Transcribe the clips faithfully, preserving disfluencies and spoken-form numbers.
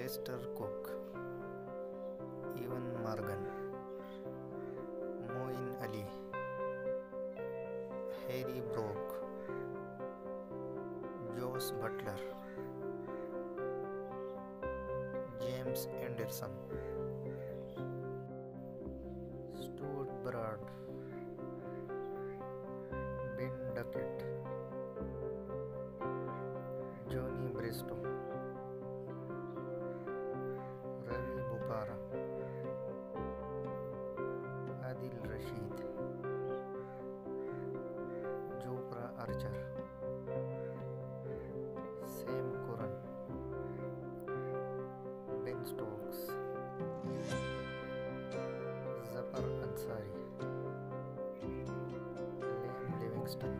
Lester Cook, Evan Morgan, Moin Ali, Harry Brook, Josh Butler, James Anderson, Stuart Brad, Ben Duckett, Johnny Bristow, Ravi Bopara, Adil Rashid, Jopra Archer, Sam Curran, Ben Stokes, Zafar Ansari, Liam Livingston,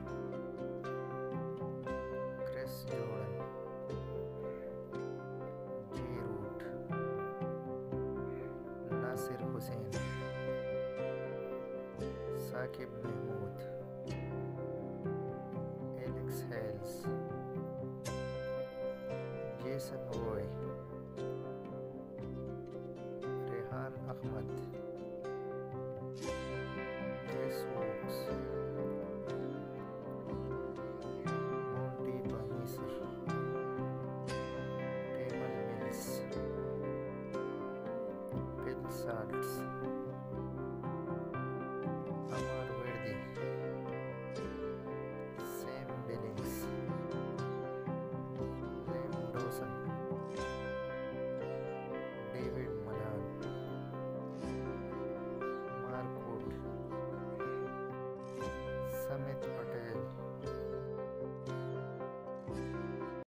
Chris Jordan, Nasir Hussain, Saqib Mahmood, Alex Hales, Jason Roy, Rehan Ahmad, Chris Wokes, Monty Banisir, Tamal Mills, Salts.